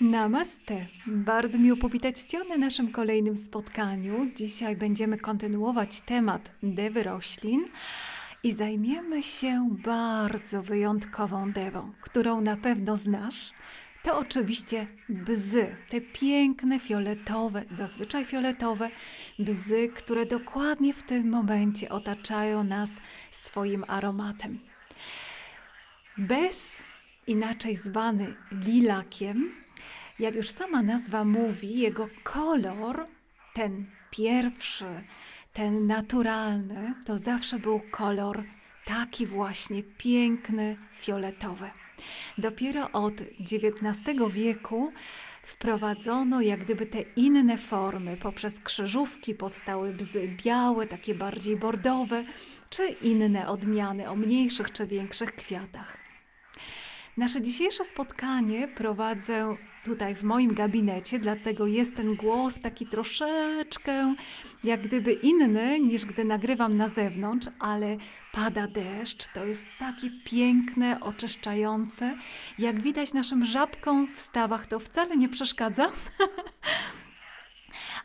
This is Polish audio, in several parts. Namaste. Bardzo miło powitać Cię na naszym kolejnym spotkaniu. Dzisiaj będziemy kontynuować temat dewy roślin i zajmiemy się bardzo wyjątkową dewą, którą na pewno znasz. To oczywiście bzy, te piękne fioletowe, zazwyczaj fioletowe bzy, które dokładnie w tym momencie otaczają nas swoim aromatem. Bez, inaczej zwany lilakiem, jak już sama nazwa mówi, jego kolor, ten pierwszy, ten naturalny, to zawsze był kolor taki właśnie piękny, fioletowy. Dopiero od XIX wieku wprowadzono jak gdyby te inne formy. Poprzez krzyżówki powstały bzy białe, takie bardziej bordowe, czy inne odmiany o mniejszych czy większych kwiatach. Nasze dzisiejsze spotkanie prowadzę tutaj w moim gabinecie, dlatego jest ten głos taki troszeczkę jak gdyby inny niż gdy nagrywam na zewnątrz, ale pada deszcz, to jest takie piękne, oczyszczające. Jak widać naszym żabkom w stawach to wcale nie przeszkadza,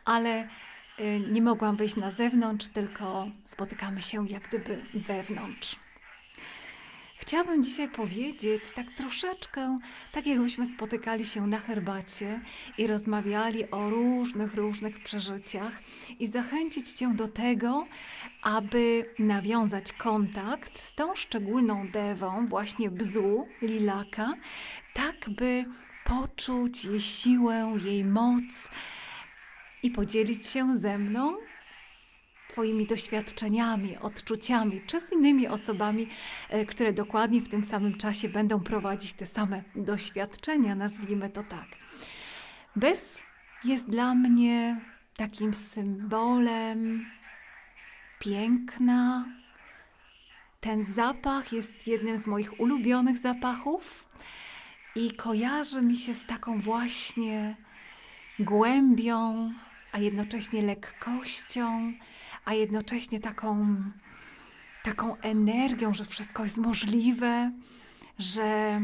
ale nie mogłam wyjść na zewnątrz, tylko spotykamy się jak gdyby wewnątrz. Chciałabym dzisiaj powiedzieć tak troszeczkę, tak jakbyśmy spotykali się na herbacie i rozmawiali o różnych przeżyciach i zachęcić Cię do tego, aby nawiązać kontakt z tą szczególną dewą, właśnie bzu, lilaka, tak by poczuć jej siłę, jej moc i podzielić się ze mną Twoimi doświadczeniami, odczuciami, czy z innymi osobami, które dokładnie w tym samym czasie będą prowadzić te same doświadczenia, nazwijmy to tak. Bez jest dla mnie takim symbolem piękna. Ten zapach jest jednym z moich ulubionych zapachów i kojarzy mi się z taką właśnie głębią, a jednocześnie lekkością, a jednocześnie taką energią, że wszystko jest możliwe, że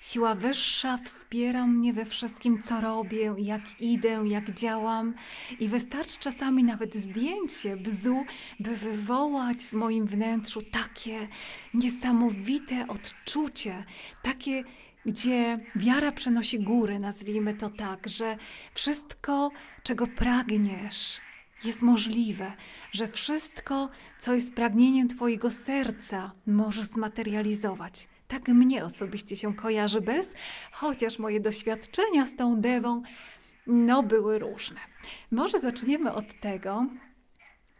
siła wyższa wspiera mnie we wszystkim, co robię, jak idę, jak działam. I wystarczy czasami nawet zdjęcie bzu, by wywołać w moim wnętrzu takie niesamowite odczucie, takie, gdzie wiara przenosi góry, nazwijmy to tak, że wszystko, czego pragniesz, jest możliwe, że wszystko, co jest pragnieniem Twojego serca, możesz zmaterializować. Tak mnie osobiście się kojarzy bez, chociaż moje doświadczenia z tą dewą, były różne. Może zaczniemy od tego,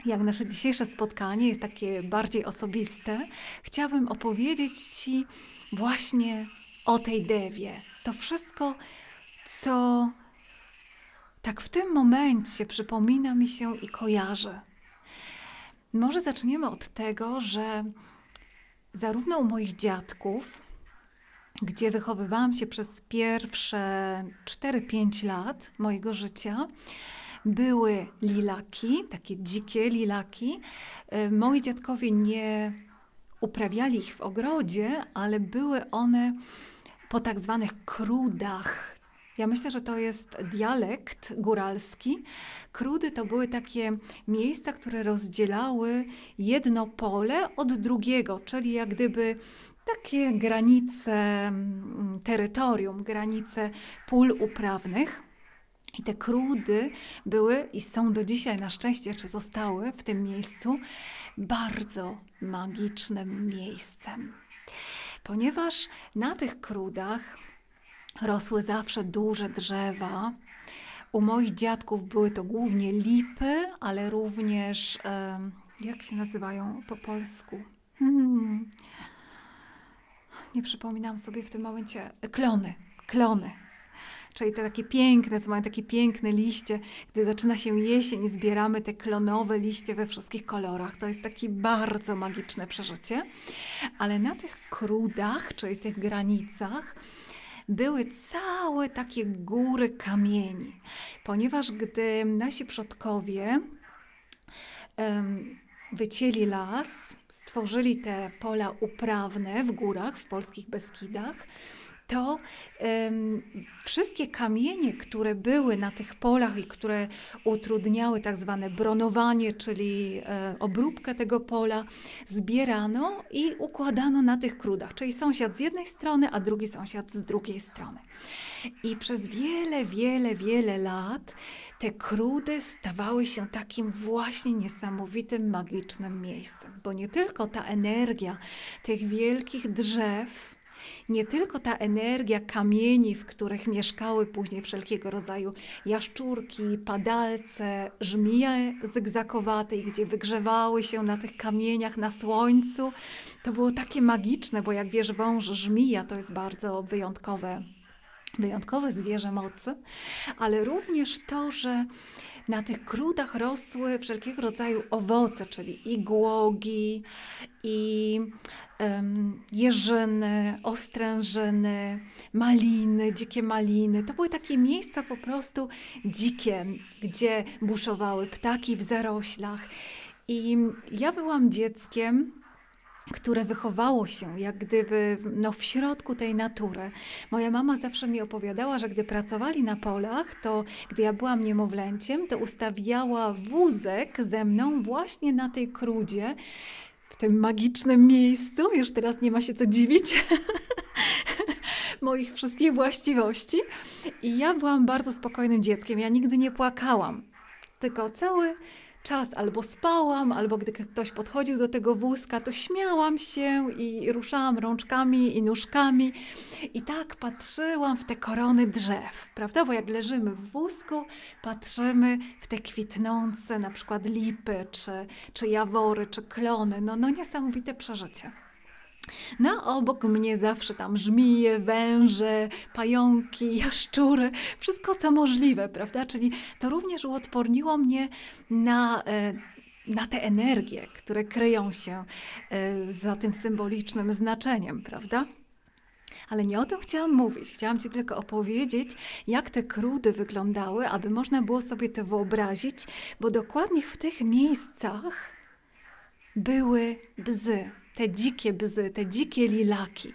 jak nasze dzisiejsze spotkanie jest takie bardziej osobiste. Chciałabym opowiedzieć Ci właśnie o tej dewie. To wszystko, co tak w tym momencie przypomina mi się i kojarzy. Może zaczniemy od tego, że zarówno u moich dziadków, gdzie wychowywałam się przez pierwsze 4-5 lat mojego życia, były lilaki, takie dzikie lilaki. Moi dziadkowie nie uprawiali ich w ogrodzie, ale były one po tak zwanych krudach. Ja myślę, że to jest dialekt góralski. Krudy to były takie miejsca, które rozdzielały jedno pole od drugiego, czyli jak gdyby takie granice terytorium, granice pól uprawnych. I te krudy były i są do dzisiaj, na szczęście, czy zostały w tym miejscu, bardzo magicznym miejscem. Ponieważ na tych krudach rosły zawsze duże drzewa. U moich dziadków były to głównie lipy, ale również, jak się nazywają po polsku? Nie przypominam sobie w tym momencie. Klony. Czyli te takie piękne, co mają takie piękne liście. Gdy zaczyna się jesień i zbieramy te klonowe liście we wszystkich kolorach. To jest takie bardzo magiczne przeżycie. Ale na tych krudach, czyli tych granicach, były całe takie góry kamieni, ponieważ gdy nasi przodkowie wycięli las, stworzyli te pola uprawne w górach, w polskich Beskidach, to wszystkie kamienie, które były na tych polach i które utrudniały tak zwane bronowanie, czyli obróbkę tego pola, zbierano i układano na tych krudach, czyli sąsiad z jednej strony, a drugi sąsiad z drugiej strony. I przez wiele lat te krudy stawały się takim właśnie niesamowitym, magicznym miejscem, bo nie tylko ta energia tych wielkich drzew, nie tylko ta energia kamieni, w których mieszkały później wszelkiego rodzaju jaszczurki, padalce, żmije zygzakowate, gdzie wygrzewały się na tych kamieniach na słońcu. To było takie magiczne, bo jak wiesz, wąż żmija to jest bardzo wyjątkowe zwierzę mocy, ale również to, że na tych krudach rosły wszelkiego rodzaju owoce, czyli i głogi, i jeżyny, ostrężyny, maliny, dzikie maliny. To były takie miejsca po prostu dzikie, gdzie buszowały ptaki w zaroślach. I ja byłam dzieckiem, które wychowało się jak gdyby w środku tej natury. Moja mama zawsze mi opowiadała, że gdy pracowali na polach, to gdy ja byłam niemowlęciem, to ustawiała wózek ze mną właśnie na tej krudzie, w tym magicznym miejscu. Już teraz nie ma się co dziwić moich wszystkich właściwości. I ja byłam bardzo spokojnym dzieckiem. Ja nigdy nie płakałam, tylko cały czas albo spałam, albo gdy ktoś podchodził do tego wózka, to śmiałam się i ruszałam rączkami i nóżkami. I tak patrzyłam w te korony drzew, prawda? Bo jak leżymy w wózku, patrzymy w te kwitnące na przykład lipy, czy jawory, czy klony. No niesamowite przeżycie. No, obok mnie zawsze tam żmije, węże, pająki, jaszczury, wszystko co możliwe, prawda? Czyli to również uodporniło mnie na te energie, które kryją się za tym symbolicznym znaczeniem, prawda? Ale nie o tym chciałam mówić. Chciałam ci tylko opowiedzieć, jak te krudy wyglądały, aby można było sobie to wyobrazić, bo dokładnie w tych miejscach były bzy. Te dzikie bzy, te dzikie lilaki.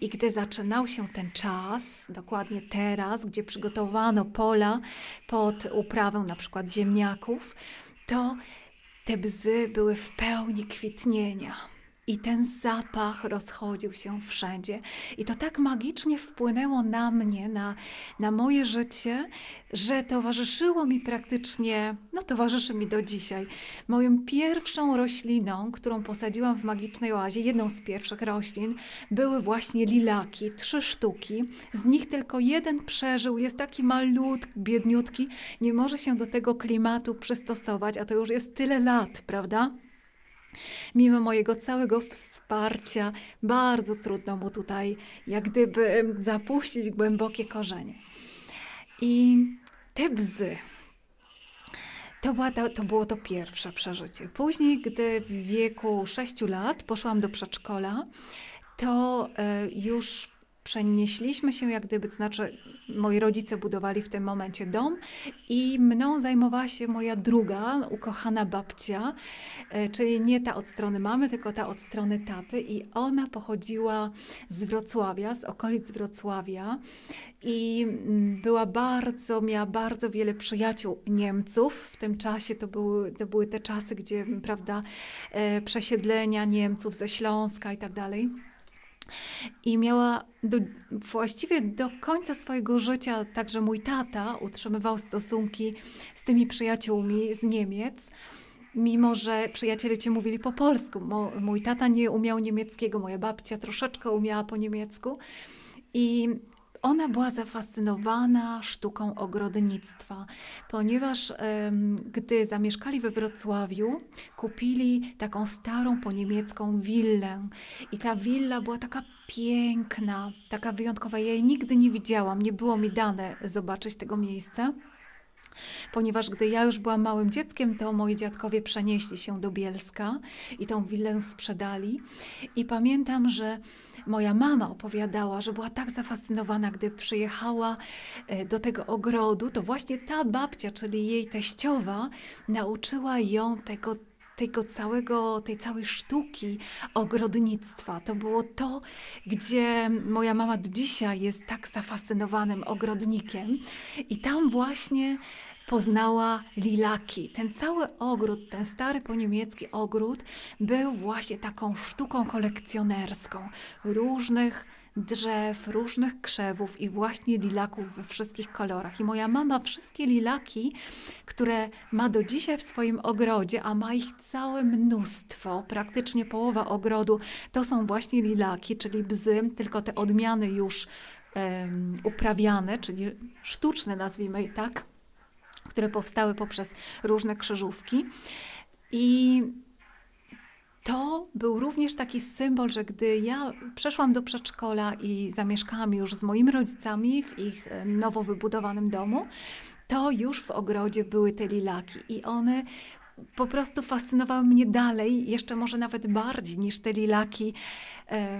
I gdy zaczynał się ten czas, dokładnie teraz, gdzie przygotowano pola pod uprawę na przykład ziemniaków, to te bzy były w pełni kwitnienia. I ten zapach rozchodził się wszędzie. I to tak magicznie wpłynęło na mnie, na moje życie, że towarzyszyło mi praktycznie, towarzyszy mi do dzisiaj. Moją pierwszą rośliną, którą posadziłam w magicznej oazie, jedną z pierwszych roślin, były właśnie lilaki, 3 sztuki. Z nich tylko jeden przeżył, jest taki malutki, biedniutki, nie może się do tego klimatu przystosować, a to już jest tyle lat, prawda? Mimo mojego całego wsparcia bardzo trudno mu tutaj jak gdyby zapuścić głębokie korzenie. I te bzy, to było to pierwsze przeżycie. Później, gdy w wieku 6 lat poszłam do przedszkola, to już przenieśliśmy się jak gdyby, to znaczy moi rodzice budowali w tym momencie dom i mną zajmowała się moja druga, ukochana babcia, czyli nie ta od strony mamy, tylko ta od strony taty, i ona pochodziła z Wrocławia, z okolic Wrocławia, i miała bardzo wiele przyjaciół Niemców. W tym czasie to były te czasy, gdzie, prawda, przesiedlenia Niemców ze Śląska i tak dalej. I miała właściwie do końca swojego życia, także mój tata utrzymywał stosunki z tymi przyjaciółmi z Niemiec, mimo że przyjaciele ci mówili po polsku. Mój tata nie umiał niemieckiego, moja babcia troszeczkę umiała po niemiecku. I ona była zafascynowana sztuką ogrodnictwa, ponieważ gdy zamieszkali we Wrocławiu, kupili taką starą po niemiecką willę. I ta willa była taka piękna, taka wyjątkowa. Ja jej nigdy nie widziałam, nie było mi dane zobaczyć tego miejsca. Ponieważ gdy ja już byłam małym dzieckiem, to moi dziadkowie przenieśli się do Bielska i tą willę sprzedali. I pamiętam, że moja mama opowiadała, że była tak zafascynowana, gdy przyjechała do tego ogrodu, to właśnie ta babcia, czyli jej teściowa, nauczyła ją tego tej całej sztuki ogrodnictwa. To było to, gdzie moja mama do dzisiaj jest tak zafascynowanym ogrodnikiem i tam właśnie poznała lilaki. Ten cały ogród, ten stary poniemiecki ogród był właśnie taką sztuką kolekcjonerską różnych drzew, różnych krzewów i właśnie lilaków we wszystkich kolorach. I moja mama wszystkie lilaki, które ma do dzisiaj w swoim ogrodzie, a ma ich całe mnóstwo, praktycznie połowa ogrodu, to są właśnie lilaki, czyli bzy, tylko te odmiany już uprawiane, czyli sztuczne, nazwijmy je tak, które powstały poprzez różne krzyżówki. I to był również taki symbol, że gdy ja przeszłam do przedszkola i zamieszkałam już z moimi rodzicami w ich nowo wybudowanym domu, to już w ogrodzie były te lilaki i one po prostu fascynowały mnie dalej, jeszcze może nawet bardziej niż te lilaki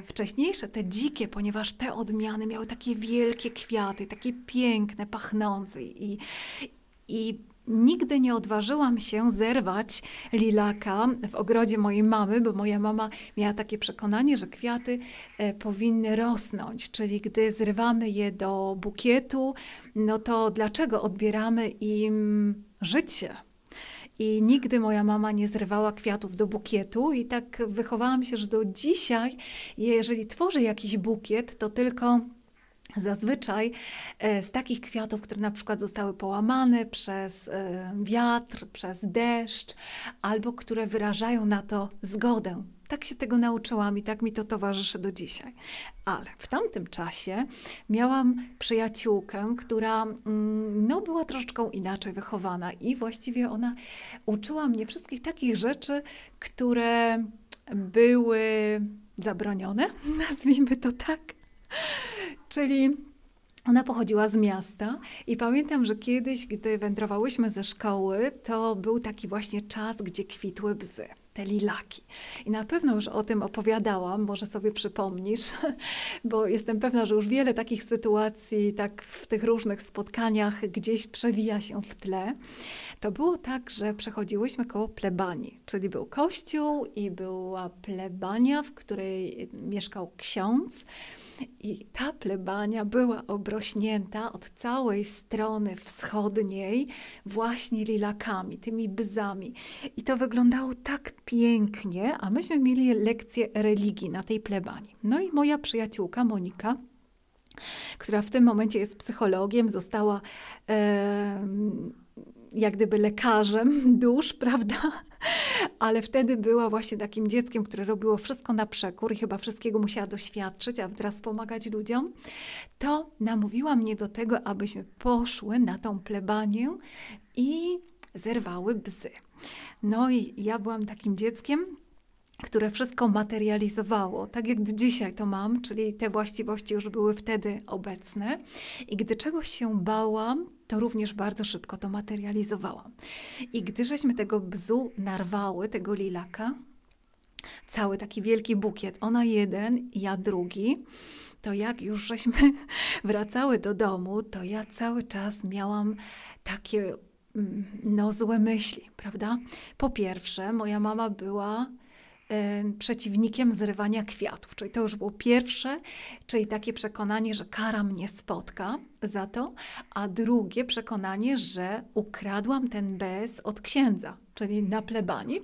wcześniejsze, te dzikie, ponieważ te odmiany miały takie wielkie kwiaty, takie piękne, pachnące i nigdy nie odważyłam się zerwać lilaka w ogrodzie mojej mamy, bo moja mama miała takie przekonanie, że kwiaty powinny rosnąć, czyli gdy zrywamy je do bukietu, no to dlaczego odbieramy im życie? I nigdy moja mama nie zrywała kwiatów do bukietu i tak wychowałam się, że do dzisiaj, jeżeli tworzę jakiś bukiet, to tylko zazwyczaj z takich kwiatów, które na przykład zostały połamane przez wiatr, przez deszcz, albo które wyrażają na to zgodę. Tak się tego nauczyłam i tak mi to towarzyszy do dzisiaj. Ale w tamtym czasie miałam przyjaciółkę, która no, była troszeczkę inaczej wychowana i właściwie ona uczyła mnie wszystkich takich rzeczy, które były zabronione, nazwijmy to tak. Czyli ona pochodziła z miasta i pamiętam, że kiedyś, gdy wędrowałyśmy ze szkoły, to był taki właśnie czas, gdzie kwitły bzy, te lilaki. I na pewno już o tym opowiadałam, może sobie przypomnisz, bo jestem pewna, że już wiele takich sytuacji, tak w tych różnych spotkaniach gdzieś przewija się w tle. To było tak, że przechodziłyśmy koło plebanii, czyli był kościół i była plebania, w której mieszkał ksiądz. I ta plebania była obrośnięta od całej strony wschodniej właśnie lilakami, tymi bzami. I to wyglądało tak pięknie, a myśmy mieli lekcję religii na tej plebanii. No i moja przyjaciółka Monika, która w tym momencie jest psychologiem, została jak gdyby lekarzem dusz, prawda? Ale wtedy była właśnie takim dzieckiem, które robiło wszystko na przekór i chyba wszystkiego musiała doświadczyć, a teraz pomagać ludziom, to namówiła mnie do tego, abyśmy poszły na tą plebanię i zerwały bzy. No i ja byłam takim dzieckiem, które wszystko materializowało, tak jak dzisiaj to mam, czyli te właściwości już były wtedy obecne i gdy czegoś się bałam, to również bardzo szybko to materializowałam. I gdy żeśmy tego bzu narwały, tego lilaka, cały taki wielki bukiet, ona jeden, ja drugi, to jak już żeśmy wracały do domu, to ja cały czas miałam takie no, złe myśli, prawda? Po pierwsze, moja mama była przeciwnikiem zrywania kwiatów. Czyli to już było pierwsze, czyli takie przekonanie, że kara mnie spotka za to, a drugie przekonanie, że ukradłam ten bez od księdza, czyli na plebanii,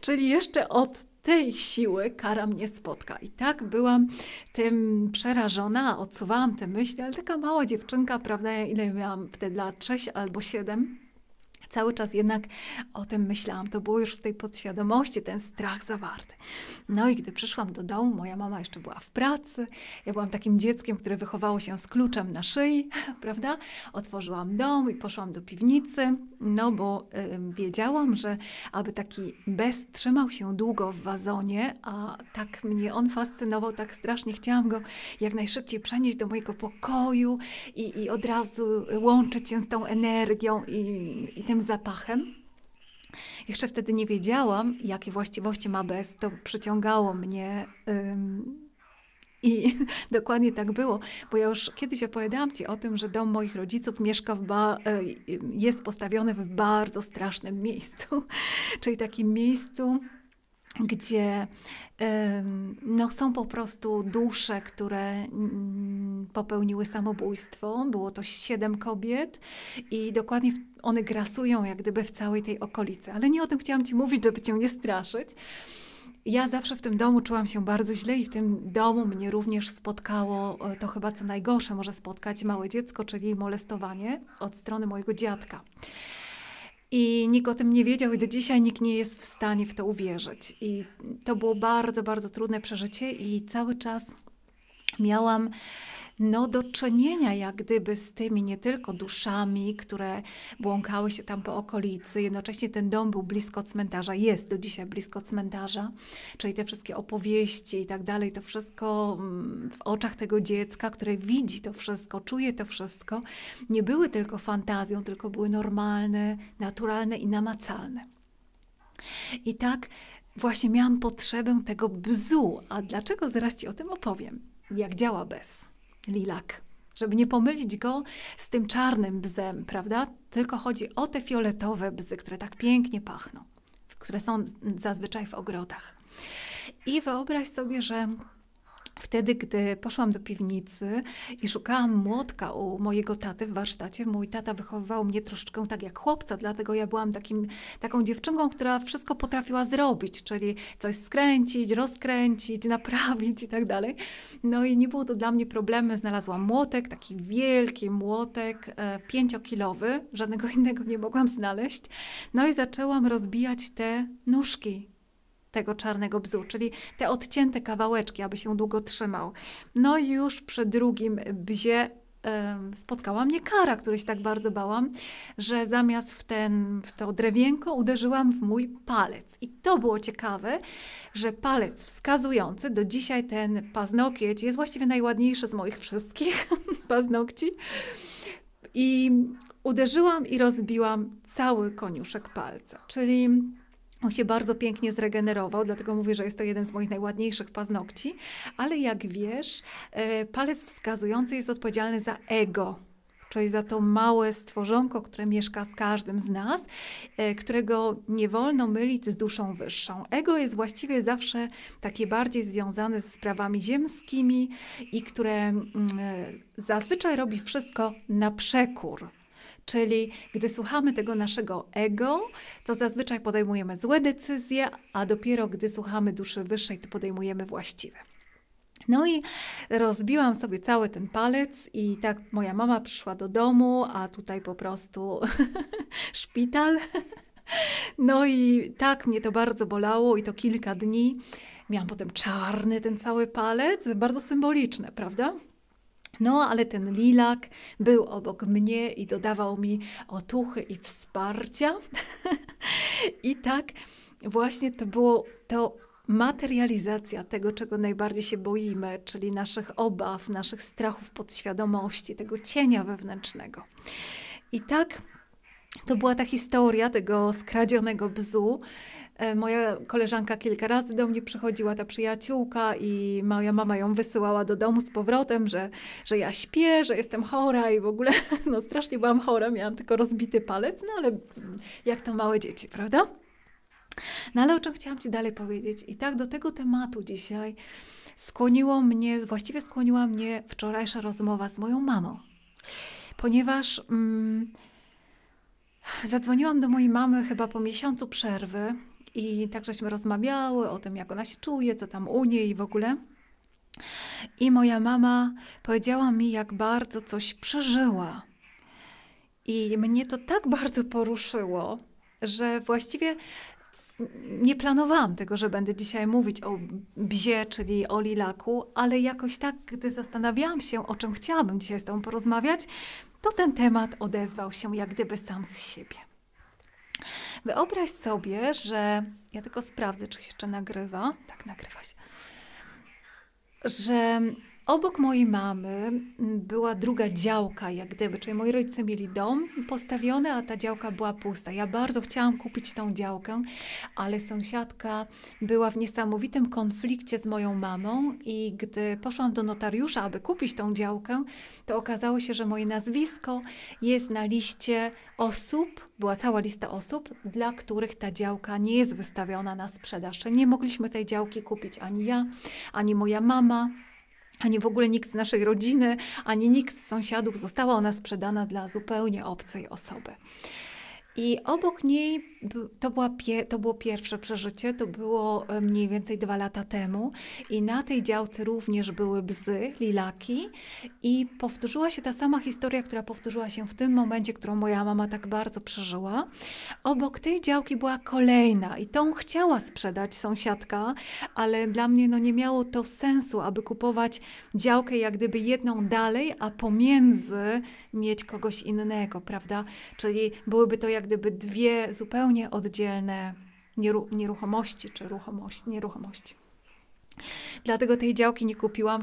czyli jeszcze od tej siły kara mnie spotka. I tak byłam tym przerażona, odsuwałam te myśli, ale taka mała dziewczynka, prawda, ja ile miałam wtedy lat, 6 albo 7, cały czas jednak o tym myślałam. To było już w tej podświadomości, ten strach zawarty. No i gdy przyszłam do domu, moja mama jeszcze była w pracy. Ja byłam takim dzieckiem, które wychowało się z kluczem na szyi, prawda? Otworzyłam dom i poszłam do piwnicy, no bo wiedziałam, że aby taki bez trzymał się długo w wazonie, a tak mnie on fascynował, tak strasznie chciałam go jak najszybciej przenieść do mojego pokoju i od razu łączyć się z tą energią i tym zapachem. Jeszcze wtedy nie wiedziałam, jakie właściwości ma BEZ, to przyciągało mnie I dokładnie tak było, bo ja już kiedyś opowiadałam Ci o tym, że dom moich rodziców mieszka jest postawiony w bardzo strasznym miejscu, czyli takim miejscu, gdzie no, są po prostu dusze, które popełniły samobójstwo. Było to 7 kobiet i dokładnie one grasują jak gdyby w całej tej okolicy. Ale nie o tym chciałam Ci mówić, żeby Cię nie straszyć. Ja zawsze w tym domu czułam się bardzo źle i w tym domu mnie również spotkało to chyba co najgorsze może spotkać małe dziecko, czyli molestowanie od strony mojego dziadka. I nikt o tym nie wiedział i do dzisiaj nikt nie jest w stanie w to uwierzyć. I to było bardzo, bardzo trudne przeżycie i cały czas miałam no, do czynienia jak gdyby z tymi nie tylko duszami, które błąkały się tam po okolicy. Jednocześnie ten dom był blisko cmentarza, jest do dzisiaj blisko cmentarza, czyli te wszystkie opowieści i tak dalej, to wszystko w oczach tego dziecka, które widzi to wszystko, czuje to wszystko, nie były tylko fantazją, tylko były normalne, naturalne i namacalne. I tak właśnie miałam potrzebę tego bzu. A dlaczego? Zaraz Ci o tym opowiem. Jak działa bez. Lilak, żeby nie pomylić go z tym czarnym bzem, prawda? Tylko chodzi o te fioletowe bzy, które tak pięknie pachną, które są zazwyczaj w ogrodach. I wyobraź sobie, że wtedy, gdy poszłam do piwnicy i szukałam młotka u mojego taty w warsztacie, mój tata wychowywał mnie troszeczkę tak jak chłopca, dlatego ja byłam taką dziewczynką, która wszystko potrafiła zrobić, czyli coś skręcić, rozkręcić, naprawić i tak dalej. No i nie było to dla mnie problemu. Znalazłam młotek, taki wielki młotek, 5-kilowy, żadnego innego nie mogłam znaleźć. No i zaczęłam rozbijać te nóżki tego czarnego bzu, czyli te odcięte kawałeczki, aby się długo trzymał. No i już przy drugim bzie spotkała mnie kara, której się tak bardzo bałam, że zamiast w to drewienko uderzyłam w mój palec. I to było ciekawe, że palec wskazujący, do dzisiaj ten paznokieć jest właściwie najładniejszy z moich wszystkich paznokci. I uderzyłam i rozbiłam cały koniuszek palca, czyli on się bardzo pięknie zregenerował, dlatego mówię, że jest to jeden z moich najładniejszych paznokci, ale jak wiesz, palec wskazujący jest odpowiedzialny za ego, czyli za to małe stworzonko, które mieszka w każdym z nas, którego nie wolno mylić z duszą wyższą. Ego jest właściwie zawsze takie bardziej związane ze sprawami ziemskimi i które zazwyczaj robi wszystko na przekór. Czyli gdy słuchamy tego naszego ego, to zazwyczaj podejmujemy złe decyzje, a dopiero gdy słuchamy duszy wyższej, to podejmujemy właściwe. No i rozbiłam sobie cały ten palec i tak moja mama przyszła do domu, a tutaj po prostu szpital. No i tak mnie to bardzo bolało i to kilka dni. Miałam potem czarny ten cały palec, bardzo symboliczne, prawda? No, ale ten lilak był obok mnie i dodawał mi otuchy i wsparcia. I tak właśnie to było to materializacja tego, czego najbardziej się boimy, czyli naszych obaw, naszych strachów podświadomości, tego cienia wewnętrznego. I tak to była ta historia tego skradzionego bzu. Moja koleżanka kilka razy do mnie przychodziła, ta przyjaciółka, i moja mama ją wysyłała do domu z powrotem, że ja śpię, że jestem chora i w ogóle no strasznie byłam chora, miałam tylko rozbity palec, no ale jak to małe dzieci, prawda? No ale o czym chciałam Ci dalej powiedzieć? I tak do tego tematu dzisiaj właściwie skłoniła mnie wczorajsza rozmowa z moją mamą, ponieważ zadzwoniłam do mojej mamy chyba po miesiącu przerwy i tak żeśmy rozmawiały o tym, jak ona się czuje, co tam u niej i w ogóle. I moja mama powiedziała mi, jak bardzo coś przeżyła. I mnie to tak bardzo poruszyło, że właściwie nie planowałam tego, że będę dzisiaj mówić o bzie, czyli o lilaku, ale jakoś tak, gdy zastanawiałam się, o czym chciałabym dzisiaj z Tobą porozmawiać, to ten temat odezwał się jak gdyby sam z siebie. Wyobraź sobie, że... Ja tylko sprawdzę, czy się jeszcze nagrywa. Tak, nagrywa się. Że Obok mojej mamy była druga działka, jak gdyby, czyli moi rodzice mieli dom postawiony, a ta działka była pusta. Ja bardzo chciałam kupić tą działkę, ale sąsiadka była w niesamowitym konflikcie z moją mamą i gdy poszłam do notariusza, aby kupić tą działkę, to okazało się, że moje nazwisko jest na liście osób, była cała lista osób, dla których ta działka nie jest wystawiona na sprzedaż. Nie mogliśmy tej działki kupić ani ja, ani moja mama, ani w ogóle nikt z naszej rodziny, ani nikt z sąsiadów. Została ona sprzedana dla zupełnie obcej osoby. I obok niej, to było pierwsze przeżycie, to było mniej więcej 2 lata temu i na tej działce również były bzy, lilaki i powtórzyła się ta sama historia, która powtórzyła się w tym momencie, którą moja mama tak bardzo przeżyła. Obok tej działki była kolejna i tą chciała sprzedać sąsiadka, ale dla mnie nie miało to sensu, aby kupować działkę jak gdyby jedną dalej, a pomiędzy mieć kogoś innego, prawda? Czyli byłyby to jak gdyby dwie zupełnie oddzielne nieruchomości czy nieruchomości. Dlatego tej działki nie kupiłam,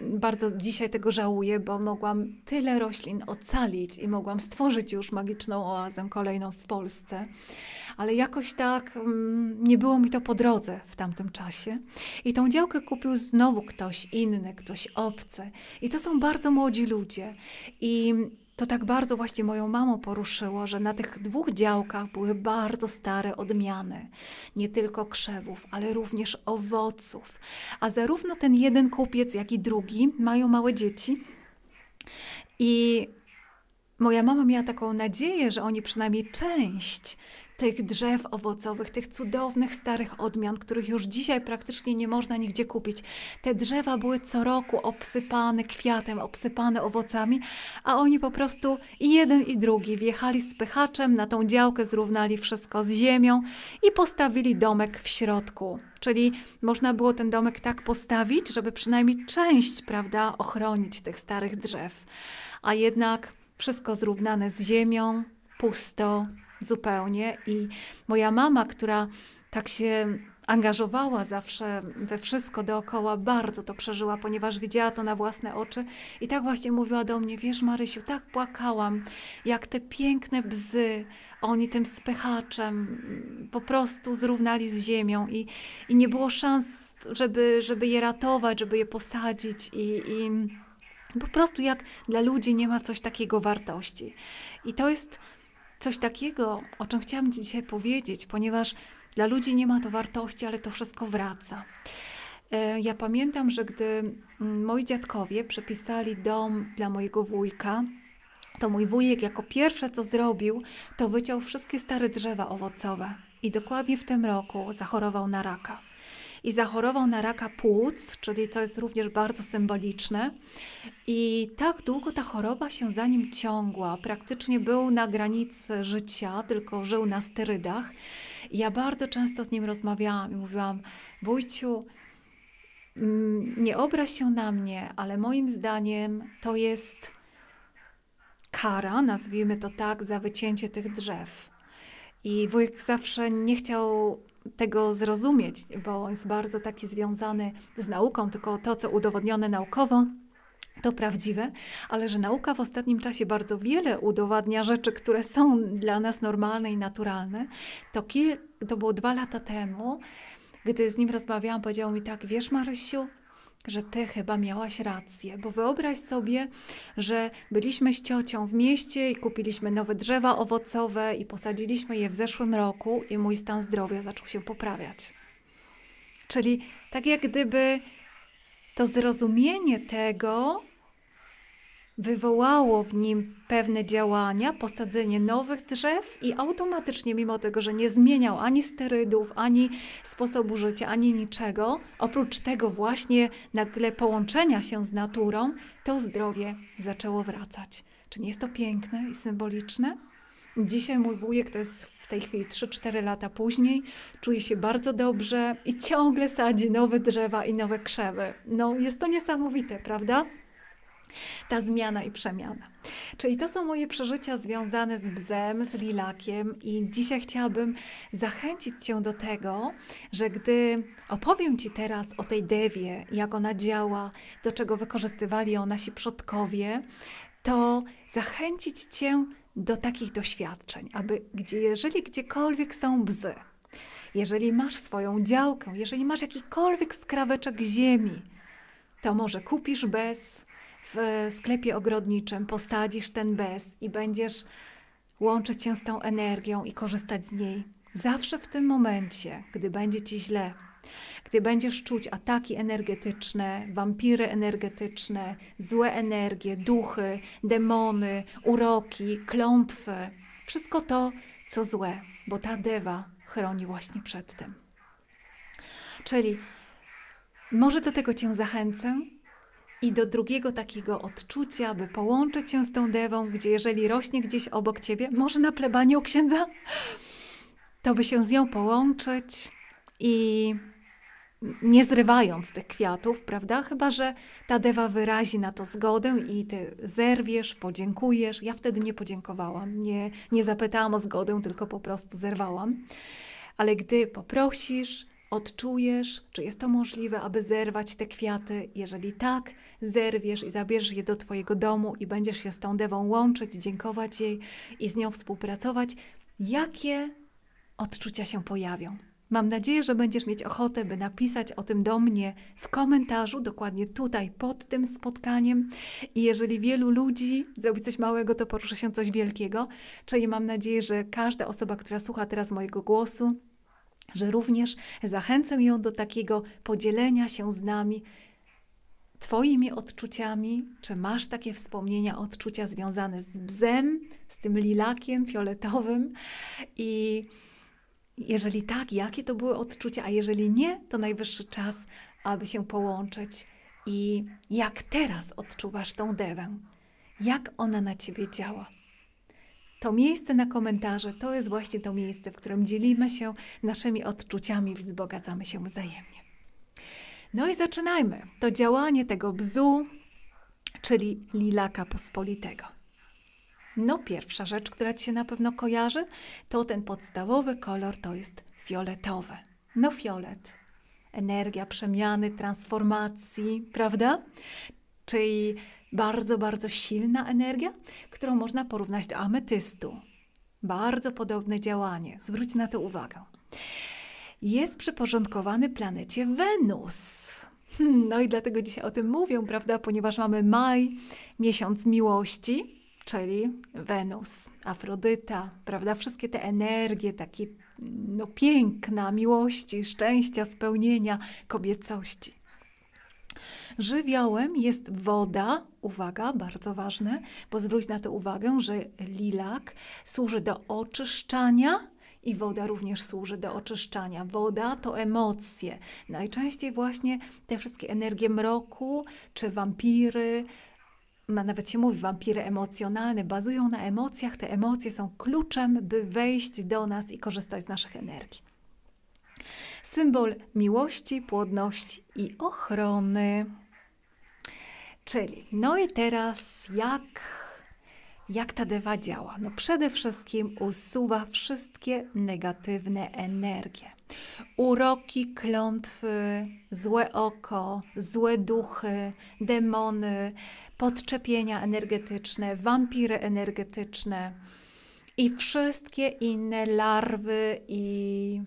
bardzo dzisiaj tego żałuję, bo mogłam tyle roślin ocalić i mogłam stworzyć już magiczną oazę kolejną w Polsce, ale jakoś tak nie było mi to po drodze w tamtym czasie. I tą działkę kupił znowu ktoś inny, ktoś obcy i to są bardzo młodzi ludzie i to tak bardzo właśnie moją mamą poruszyło, że na tych 2 działkach były bardzo stare odmiany. Nie tylko krzewów, ale również owoców. A zarówno ten jeden kupiec, jak i drugi mają małe dzieci. I moja mama miała taką nadzieję, że oni przynajmniej część tych drzew owocowych, tych cudownych starych odmian, których już dzisiaj praktycznie nie można nigdzie kupić. Te drzewa były co roku obsypane kwiatem, obsypane owocami, a oni po prostu i jeden i drugi wjechali z pychaczem na tą działkę, zrównali wszystko z ziemią i postawili domek w środku. Czyli można było ten domek tak postawić, żeby przynajmniej część, prawda, ochronić tych starych drzew. A jednak wszystko zrównane z ziemią, pusto, zupełnie. I moja mama, która tak się angażowała zawsze we wszystko dookoła, bardzo to przeżyła, ponieważ widziała to na własne oczy i tak właśnie mówiła do mnie: wiesz, Marysiu, tak płakałam, jak te piękne bzy, oni tym spychaczem po prostu zrównali z ziemią i nie było szans, żeby je ratować, żeby je posadzić i po prostu jak dla ludzi nie ma coś takiego wartości. I to jest coś takiego, o czym chciałam Ci dzisiaj powiedzieć, ponieważ dla ludzi nie ma to wartości, ale to wszystko wraca. Ja pamiętam, że gdy moi dziadkowie przepisali dom dla mojego wujka, to mój wujek jako pierwsze co zrobił, to wyciął wszystkie stare drzewa owocowe i dokładnie w tym roku zachorował na raka. I zachorował na raka płuc, czyli to jest również bardzo symboliczne. I tak długo ta choroba się za nim ciągła. Praktycznie był na granicy życia, tylko żył na sterydach. I ja bardzo często z nim rozmawiałam i mówiłam: wujciu, nie obraź się na mnie, ale moim zdaniem to jest kara, nazwijmy to tak, za wycięcie tych drzew. I wujek zawsze nie chciał tego zrozumieć, bo jest bardzo taki związany z nauką, tylko to, co udowodnione naukowo, to prawdziwe, ale że nauka w ostatnim czasie bardzo wiele udowadnia rzeczy, które są dla nas normalne i naturalne. To było 2 lata temu, gdy z nim rozmawiałam, powiedział mi tak: wiesz, Marysiu, że ty chyba miałaś rację, bo wyobraź sobie, że byliśmy z ciocią w mieście i kupiliśmy nowe drzewa owocowe i posadziliśmy je w zeszłym roku i mój stan zdrowia zaczął się poprawiać. Czyli tak jak gdyby to zrozumienie tego wywołało w nim pewne działania, posadzenie nowych drzew i automatycznie, mimo tego, że nie zmieniał ani sterydów, ani sposobu życia, ani niczego, oprócz tego właśnie nagle połączenia się z naturą, to zdrowie zaczęło wracać. Czy nie jest to piękne i symboliczne? Dzisiaj mój wujek, to jest w tej chwili 3-4 lata później, czuje się bardzo dobrze i ciągle sadzi nowe drzewa i nowe krzewy. No, jest to niesamowite, prawda? Ta zmiana i przemiana. Czyli to są moje przeżycia związane z bzem, z lilakiem i dzisiaj chciałabym zachęcić Cię do tego, że gdy opowiem Ci teraz o tej dewie, jak ona działa, do czego wykorzystywali ją nasi przodkowie, to zachęcić Cię do takich doświadczeń, aby jeżeli gdziekolwiek są bzy, jeżeli masz swoją działkę, jeżeli masz jakikolwiek skraweczek ziemi, to może kupisz bez w sklepie ogrodniczym, posadzisz ten bez i będziesz łączyć się z tą energią i korzystać z niej. Zawsze w tym momencie, gdy będzie Ci źle, gdy będziesz czuć ataki energetyczne, wampiry energetyczne, złe energie, duchy, demony, uroki, klątwy, wszystko to, co złe, bo ta dewa chroni właśnie przed tym. Czyli może do tego Cię zachęcę i do drugiego takiego odczucia, by połączyć się z tą dewą, gdzie jeżeli rośnie gdzieś obok Ciebie, może na plebanii u księdza, to by się z nią połączyć i nie zrywając tych kwiatów, prawda? Chyba że ta dewa wyrazi na to zgodę i Ty zerwiesz, podziękujesz. Ja wtedy nie podziękowałam, nie zapytałam o zgodę, tylko po prostu zerwałam. Ale gdy poprosisz, odczujesz, czy jest to możliwe, aby zerwać te kwiaty. Jeżeli tak, zerwiesz i zabierzesz je do Twojego domu i będziesz się z tą dewą łączyć, dziękować jej i z nią współpracować. Jakie odczucia się pojawią? Mam nadzieję, że będziesz mieć ochotę, by napisać o tym do mnie w komentarzu, dokładnie tutaj pod tym spotkaniem. I jeżeli wielu ludzi zrobi coś małego, to poruszy się coś wielkiego. Czyli mam nadzieję, że każda osoba, która słucha teraz mojego głosu, że również zachęcę ją do takiego podzielenia się z nami Twoimi odczuciami. Czy masz takie wspomnienia, odczucia związane z bzem, z tym lilakiem fioletowym i... Jeżeli tak, jakie to były odczucia, a jeżeli nie, to najwyższy czas, aby się połączyć. I jak teraz odczuwasz tą dewę? Jak ona na Ciebie działa? To miejsce na komentarze to jest właśnie to miejsce, w którym dzielimy się naszymi odczuciami, wzbogacamy się wzajemnie. No i zaczynajmy to działanie tego bzu, czyli lilaka pospolitego. No pierwsza rzecz, która Ci się na pewno kojarzy, to ten podstawowy kolor, to jest fioletowy. No fiolet, energia przemiany, transformacji, prawda? Czyli bardzo, bardzo silna energia, którą można porównać do ametystu. Bardzo podobne działanie, zwróć na to uwagę. Jest przyporządkowany planecie Wenus. No i dlatego dzisiaj o tym mówię, prawda? Ponieważ mamy maj, miesiąc miłości, czyli Wenus, Afrodyta, prawda? Wszystkie te energie, takie no, piękna, miłości, szczęścia, spełnienia, kobiecości. Żywiołem jest woda, uwaga, bardzo ważne, bo zwróć na to uwagę, że lilak służy do oczyszczania i woda również służy do oczyszczania. Woda to emocje, najczęściej właśnie te wszystkie energie mroku, czy wampiry, nawet się mówi, wampiry emocjonalne bazują na emocjach. Te emocje są kluczem, by wejść do nas i korzystać z naszych energii. Symbol miłości, płodności i ochrony. Czyli, no i teraz jak ta dewa działa? No przede wszystkim usuwa wszystkie negatywne energie. Uroki, klątwy, złe oko, złe duchy, demony, podczepienia energetyczne, wampiry energetyczne i wszystkie inne larwy i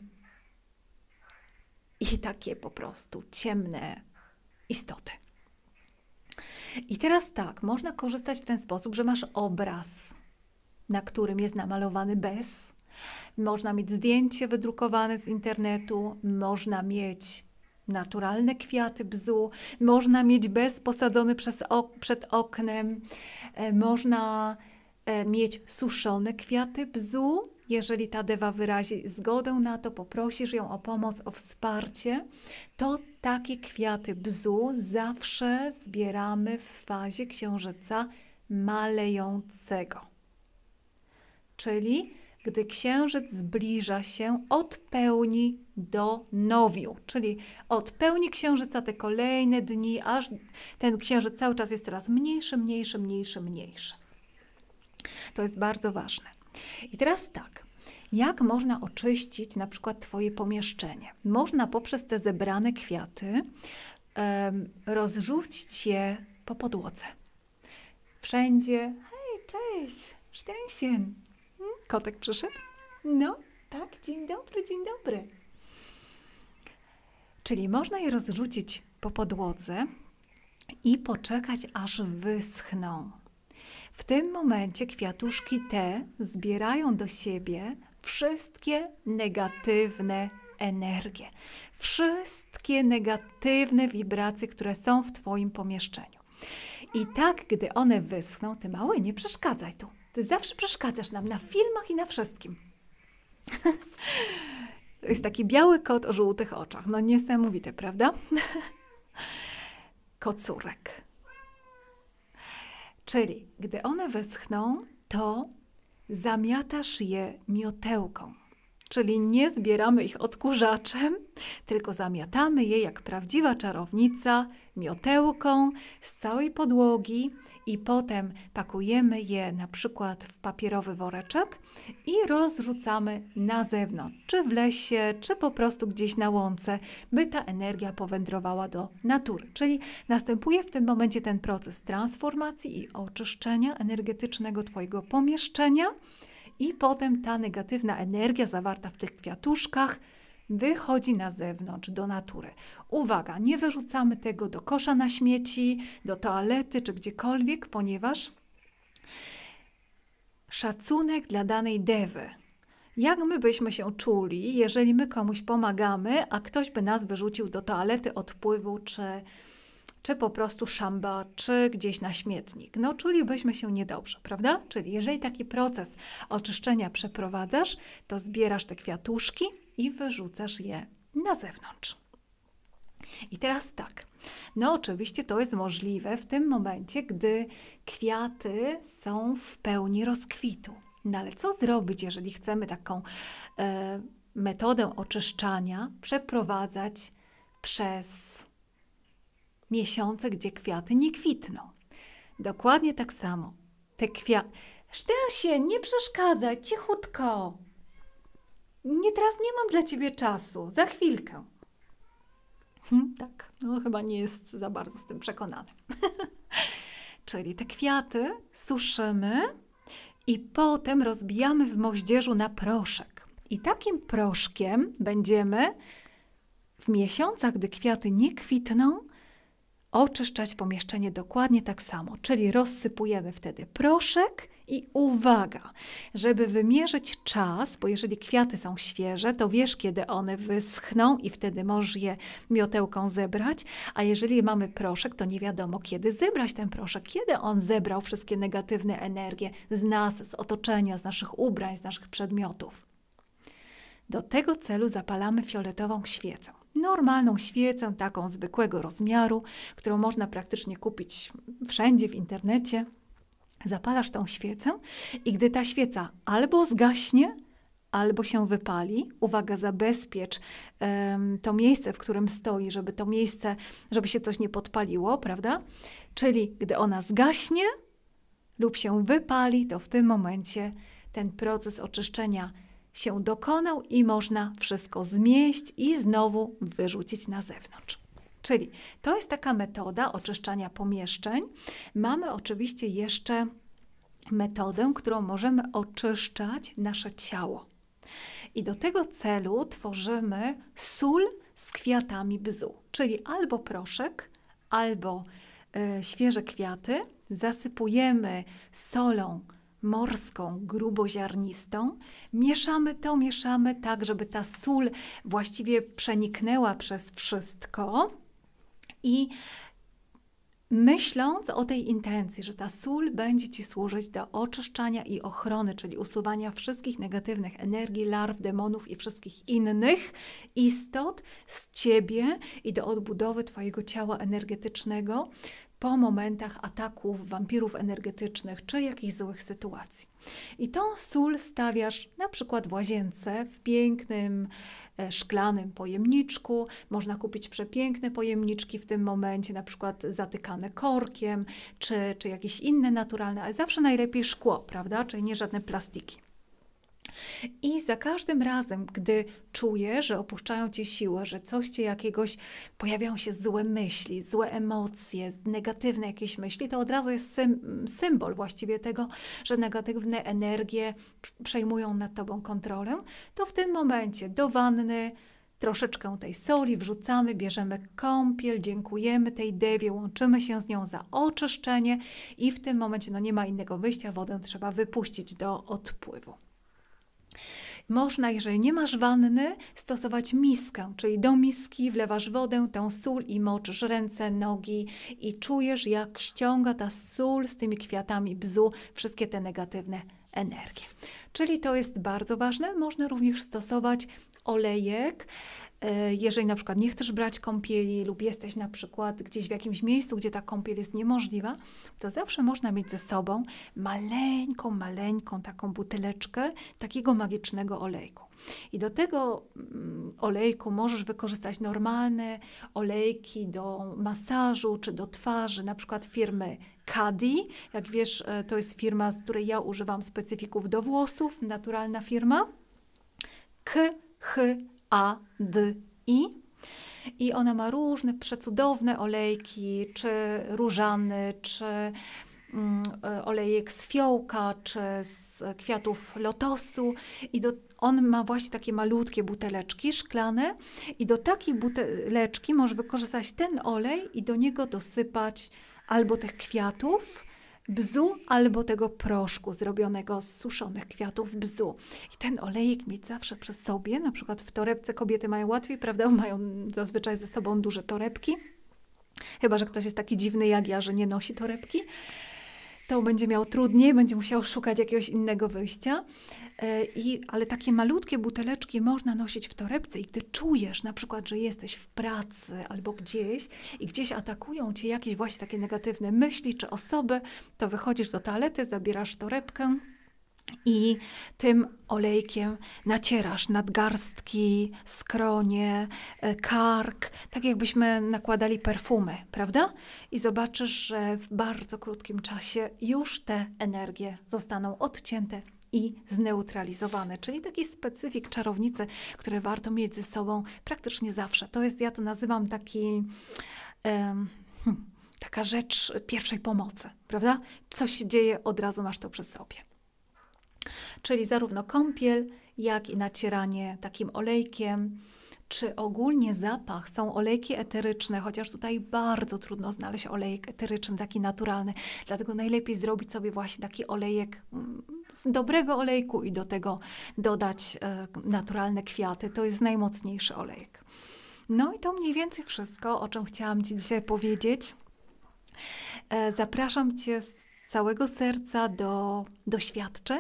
takie po prostu ciemne istoty. I teraz tak, można korzystać w ten sposób, że masz obraz, na którym jest namalowany bez. Można mieć zdjęcie wydrukowane z internetu, można mieć naturalne kwiaty bzu, można mieć bez posadzony przed oknem, można mieć suszone kwiaty bzu. Jeżeli ta dewa wyrazi zgodę na to, poprosisz ją o pomoc, o wsparcie, to takie kwiaty bzu zawsze zbieramy w fazie księżyca malejącego. Czyli gdy księżyc zbliża się od pełni do nowiu, czyli od pełni księżyca te kolejne dni, aż ten księżyc cały czas jest coraz mniejszy, mniejszy, mniejszy, mniejszy. To jest bardzo ważne. I teraz tak, jak można oczyścić na przykład Twoje pomieszczenie? Można poprzez te zebrane kwiaty rozrzucić je po podłodze. Wszędzie, hej, cześć, szczęsien. Kotek przyszedł? No, tak, dzień dobry, dzień dobry. Czyli można je rozrzucić po podłodze i poczekać, aż wyschną. W tym momencie kwiatuszki te zbierają do siebie wszystkie negatywne energie, wszystkie negatywne wibracje, które są w Twoim pomieszczeniu. I tak, gdy one wyschną, ty mały, nie przeszkadzaj tu. Ty zawsze przeszkadzasz nam na filmach i na wszystkim. To jest taki biały kot o żółtych oczach. No niesamowite, prawda? Kocurek. Czyli gdy one wyschną, to zamiatasz je miotełką. Czyli nie zbieramy ich odkurzaczem, tylko zamiatamy je jak prawdziwa czarownica miotełką z całej podłogi i potem pakujemy je na przykład w papierowy woreczek i rozrzucamy na zewnątrz, czy w lesie, czy po prostu gdzieś na łące, by ta energia powędrowała do natury. Czyli następuje w tym momencie ten proces transformacji i oczyszczenia energetycznego Twojego pomieszczenia. I potem ta negatywna energia zawarta w tych kwiatuszkach wychodzi na zewnątrz, do natury. Uwaga, nie wyrzucamy tego do kosza na śmieci, do toalety czy gdziekolwiek, ponieważ szacunek dla danej dewy. Jak my byśmy się czuli, jeżeli my komuś pomagamy, a ktoś by nas wyrzucił do toalety, odpływu czy po prostu szamba, czy gdzieś na śmietnik. No, czulibyśmy się niedobrze, prawda? Czyli jeżeli taki proces oczyszczenia przeprowadzasz, to zbierasz te kwiatuszki i wyrzucasz je na zewnątrz. I teraz tak, no oczywiście to jest możliwe w tym momencie, gdy kwiaty są w pełni rozkwitu. No ale co zrobić, jeżeli chcemy taką metodę oczyszczania przeprowadzać przez miesiące, gdzie kwiaty nie kwitną. Dokładnie tak samo. Te kwiaty... Szczęście, nie przeszkadzaj, cichutko. Nie, teraz nie mam dla Ciebie czasu. Za chwilkę. Tak, no chyba nie jest za bardzo z tym przekonany. Czyli te kwiaty suszymy i potem rozbijamy w moździerzu na proszek. I takim proszkiem będziemy w miesiącach, gdy kwiaty nie kwitną, oczyszczać pomieszczenie dokładnie tak samo, czyli rozsypujemy wtedy proszek i uwaga, żeby wymierzyć czas, bo jeżeli kwiaty są świeże, to wiesz, kiedy one wyschną i wtedy możesz je miotełką zebrać, a jeżeli mamy proszek, to nie wiadomo, kiedy zebrać ten proszek, kiedy on zebrał wszystkie negatywne energie z nas, z otoczenia, z naszych ubrań, z naszych przedmiotów. Do tego celu zapalamy fioletową świecę. Normalną świecę, taką zwykłego rozmiaru, którą można praktycznie kupić wszędzie w internecie. Zapalasz tą świecę i gdy ta świeca albo zgaśnie, albo się wypali, uwaga, zabezpiecz to miejsce, w którym stoi, żeby to miejsce, żeby się coś nie podpaliło, prawda? Czyli gdy ona zgaśnie lub się wypali, to w tym momencie ten proces oczyszczenia się dokonał i można wszystko zmieść i znowu wyrzucić na zewnątrz. Czyli to jest taka metoda oczyszczania pomieszczeń. Mamy oczywiście jeszcze metodę, którą możemy oczyszczać nasze ciało. I do tego celu tworzymy sól z kwiatami bzu, czyli albo proszek, albo świeże kwiaty. Zasypujemy solą morską, gruboziarnistą. Mieszamy to, mieszamy tak, żeby ta sól właściwie przeniknęła przez wszystko i myśląc o tej intencji, że ta sól będzie Ci służyć do oczyszczania i ochrony, czyli usuwania wszystkich negatywnych energii, larw, demonów i wszystkich innych istot z Ciebie i do odbudowy Twojego ciała energetycznego, po momentach ataków wampirów energetycznych czy jakichś złych sytuacji. I tą sól stawiasz na przykład w łazience, w pięknym, szklanym pojemniczku. Można kupić przepiękne pojemniczki w tym momencie, na przykład zatykane korkiem, czy jakieś inne naturalne, ale zawsze najlepiej szkło, prawda? Czyli nie żadne plastiki. I za każdym razem, gdy czujesz, że opuszczają cię siłę, że coś cię jakiegoś, pojawiają się złe myśli, złe emocje, negatywne jakieś myśli, to od razu jest symbol właściwie tego, że negatywne energie przejmują nad tobą kontrolę, to w tym momencie do wanny troszeczkę tej soli wrzucamy, bierzemy kąpiel, dziękujemy tej dewie, łączymy się z nią za oczyszczenie i w tym momencie no nie ma innego wyjścia, wodę trzeba wypuścić do odpływu. Można, jeżeli nie masz wanny, stosować miskę, czyli do miski wlewasz wodę, tą sól i moczysz ręce, nogi i czujesz, jak ściąga ta sól z tymi kwiatami bzu wszystkie te negatywne energie. Czyli to jest bardzo ważne. Można również stosować olejek, jeżeli na przykład nie chcesz brać kąpieli lub jesteś na przykład gdzieś w jakimś miejscu, gdzie ta kąpiel jest niemożliwa, to zawsze można mieć ze sobą maleńką taką buteleczkę takiego magicznego olejku. I do tego olejku możesz wykorzystać normalne olejki do masażu czy do twarzy, na przykład firmy Kadi. Jak wiesz, to jest firma, z której ja używam specyfików do włosów, naturalna firma. KHADI i ona ma różne przecudowne olejki, czy różany, czy olejek z fiołka, czy z kwiatów lotosu i on ma właśnie takie malutkie buteleczki szklane i do takiej buteleczki możesz wykorzystać ten olej i do niego dosypać albo tych kwiatów bzu, albo tego proszku zrobionego z suszonych kwiatów bzu. I ten olejek mieć zawsze przy sobie, na przykład w torebce. Kobiety mają łatwiej, prawda? Mają zazwyczaj ze sobą duże torebki. Chyba że ktoś jest taki dziwny jak ja, że nie nosi torebki. To będzie miał trudniej, będzie musiał szukać jakiegoś innego wyjścia. Ale takie malutkie buteleczki można nosić w torebce i gdy czujesz na przykład, że jesteś w pracy albo gdzieś i gdzieś atakują cię jakieś właśnie takie negatywne myśli czy osoby, to wychodzisz do toalety, zabierasz torebkę i tym olejkiem nacierasz nadgarstki, skronie, kark, tak jakbyśmy nakładali perfumy, prawda? I zobaczysz, że w bardzo krótkim czasie już te energie zostaną odcięte i zneutralizowane. Czyli taki specyfik czarownicy, który warto mieć ze sobą praktycznie zawsze. To jest, ja to nazywam taki... taka rzecz pierwszej pomocy, prawda? Coś się dzieje, od razu masz to przy sobie. Czyli zarówno kąpiel, jak i nacieranie takim olejkiem, czy ogólnie zapach. Są olejki eteryczne, chociaż tutaj bardzo trudno znaleźć olejek eteryczny, taki naturalny. Dlatego najlepiej zrobić sobie właśnie taki olejek z dobrego olejku i do tego dodać naturalne kwiaty. To jest najmocniejszy olejek. No i to mniej więcej wszystko, o czym chciałam ci dzisiaj powiedzieć. Zapraszam cię z całego serca do doświadczeń,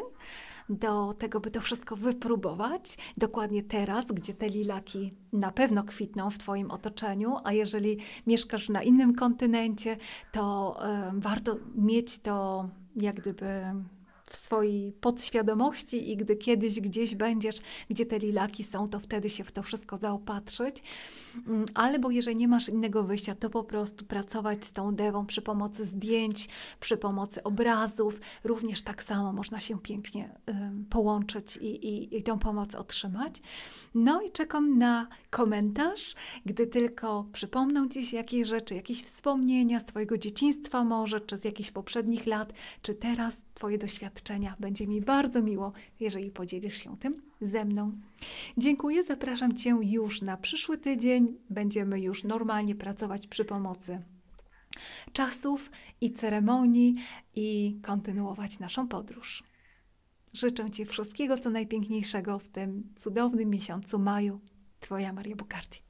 do tego, by to wszystko wypróbować. Dokładnie teraz, gdzie te lilaki na pewno kwitną w twoim otoczeniu, a jeżeli mieszkasz na innym kontynencie, to warto mieć to jak gdyby w swojej podświadomości i gdy kiedyś gdzieś będziesz, gdzie te lilaki są, to wtedy się w to wszystko zaopatrzyć. Albo jeżeli nie masz innego wyjścia, to po prostu pracować z tą dewą przy pomocy zdjęć, przy pomocy obrazów. Również tak samo można się pięknie połączyć i tą pomoc otrzymać. No i czekam na komentarz, gdy tylko przypomną dziś jakieś rzeczy, jakieś wspomnienia z twojego dzieciństwa może, czy z jakichś poprzednich lat, czy teraz twoje doświadczenia. Będzie mi bardzo miło, jeżeli podzielisz się tym ze mną. Dziękuję, zapraszam cię już na przyszły tydzień. Będziemy już normalnie pracować przy pomocy czasów i ceremonii i kontynuować naszą podróż. Życzę ci wszystkiego, co najpiękniejszego w tym cudownym miesiącu maju. Twoja Maria Bucardi.